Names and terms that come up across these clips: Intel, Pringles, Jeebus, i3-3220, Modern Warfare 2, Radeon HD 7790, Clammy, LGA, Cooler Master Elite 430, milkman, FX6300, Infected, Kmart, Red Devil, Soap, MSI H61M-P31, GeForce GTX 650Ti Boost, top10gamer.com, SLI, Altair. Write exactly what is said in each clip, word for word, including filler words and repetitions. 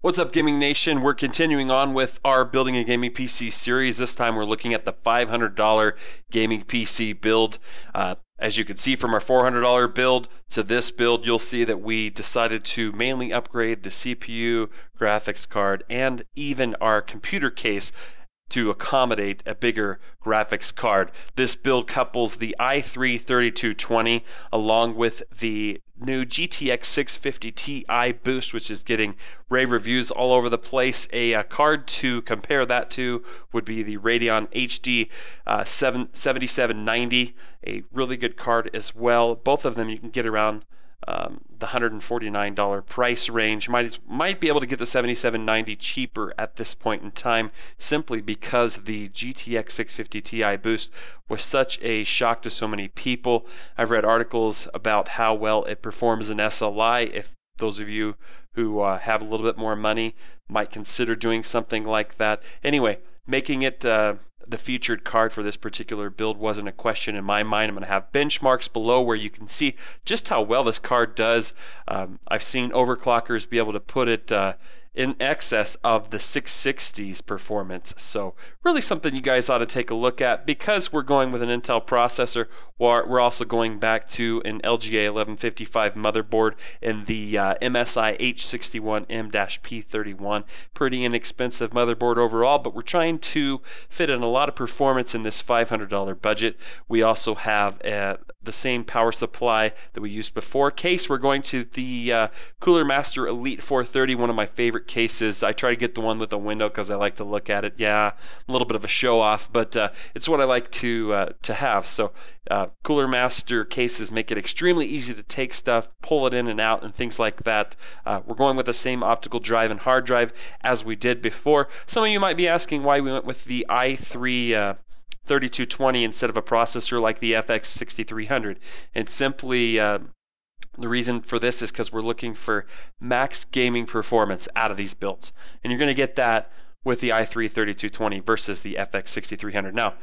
What's up, Gaming Nation? We're continuing on with our Building a Gaming P C series. This time we're looking at the five hundred dollar gaming P C build. Uh, as you can see from our four hundred dollar build to this build, you'll see that we decided to mainly upgrade the C P U, graphics card, and even our computer case to accommodate a bigger graphics card. This build couples the i three thirty-two twenty along with the new G T X six fifty Ti Boost, which is getting rave reviews all over the place. A, a card to compare that to would be the Radeon H D uh, seventy-seven ninety, a really good card as well. Both of them you can get around Um, the one hundred forty-nine dollar price range. Might might be able to get the seventy-seven ninety cheaper at this point in time, simply because the G T X six fifty Ti Boost was such a shock to so many people. I've read articles about how well it performs in S L I. If those of you who uh, have a little bit more money might consider doing something like that. Anyway, making it uh, the featured card for this particular build wasn't a question in my mind. I'm going to have benchmarks below where you can see just how well this card does. Um, I've seen overclockers be able to put it uh, in excess of the six sixties performance. So really something you guys ought to take a look at. Because we're going with an Intel processor, we're also going back to an L G A eleven fifty-five motherboard and the uh, M S I H sixty-one M P thirty-one. Pretty inexpensive motherboard overall, but we're trying to fit in a lot of performance in this five hundred dollar budget. We also have uh, the same power supply that we used before. Case, we're going to the uh, Cooler Master Elite four thirty, one of my favorite cases. I try to get the one with the window because I like to look at it. Yeah, I'm a little bit of a show off, but uh, it's what I like to uh, to have. So uh, Cooler Master cases make it extremely easy to take stuff, pull it in and out, and things like that. Uh, we're going with the same optical drive and hard drive as we did before. Some of you might be asking why we went with the i three uh, thirty-two twenty instead of a processor like the F X sixty-three hundred. And simply uh, the reason for this is because we're looking for max gaming performance out of these builds. And you're going to get that with the i three thirty-two twenty versus the F X sixty-three hundred. Now,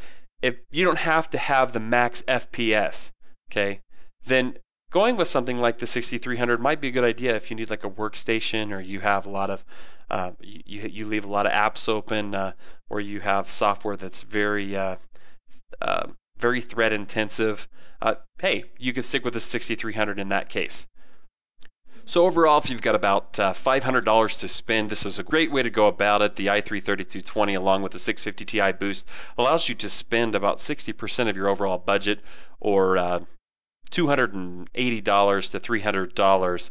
if you don't have to have the max F P S, okay, then going with something like the sixty-three hundred might be a good idea if you need like a workstation, or you have a lot of, uh, you, you leave a lot of apps open, uh, or you have software that's very, uh, uh, very thread intensive. Uh, hey, you could stick with the sixty-three hundred in that case. So overall, if you've got about uh, five hundred dollars to spend, this is a great way to go about it. The i three thirty-two twenty along with the six fifty Ti Boost allows you to spend about sixty percent of your overall budget, or uh, two hundred eighty dollars to three hundred dollars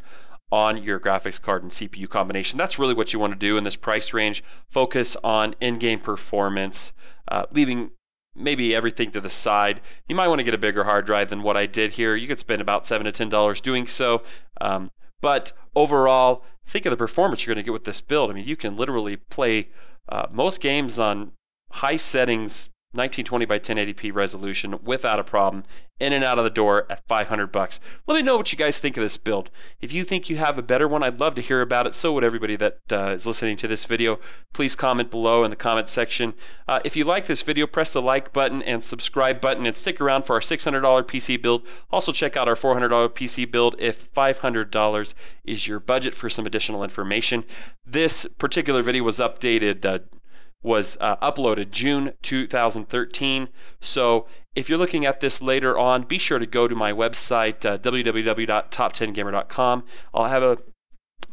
on your graphics card and C P U combination. That's really what you want to do in this price range. Focus on in-game performance, uh, leaving maybe everything to the side. You might want to get a bigger hard drive than what I did here. You could spend about seven to ten dollars doing so. Um, but overall, think of the performance you're going to get with this build. I mean, you can literally play uh, most games on high settings, nineteen twenty by ten eighty p resolution without a problem, in and out of the door at five hundred bucks. Let me know what you guys think of this build. If you think you have a better one, I'd love to hear about it. So would everybody that uh, is listening to this video. Please comment below in the comment section. Uh, if you like this video, press the like button and subscribe button, and stick around for our six hundred dollar P C build. Also check out our four hundred dollar P C build if five hundred dollars is your budget for some additional information. This particular video was updated uh, was uh, uploaded June two thousand thirteen. So if you're looking at this later on, be sure to go to my website, uh, w w w dot top ten gamer dot com. I'll have a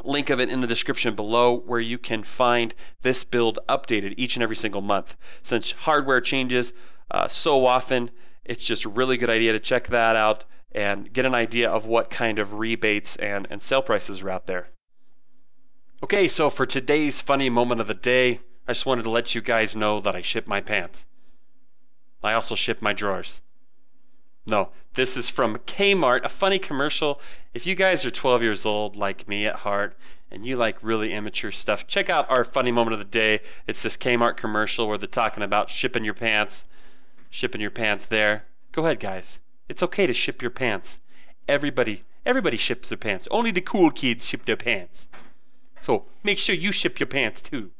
link of it in the description below where you can find this build updated each and every single month. Since hardware changes uh, so often, it's just a really good idea to check that out and get an idea of what kind of rebates and, and sale prices are out there. Okay, so for today's funny moment of the day, I just wanted to let you guys know that I ship my pants. I also ship my drawers. No, this is from Kmart, a funny commercial. If you guys are twelve years old like me at heart, and you like really immature stuff, check out our funny moment of the day. It's this Kmart commercial where they're talking about shipping your pants, shipping your pants there. Go ahead, guys. It's okay to ship your pants. Everybody, everybody ships their pants. Only the cool kids ship their pants. So make sure you ship your pants too.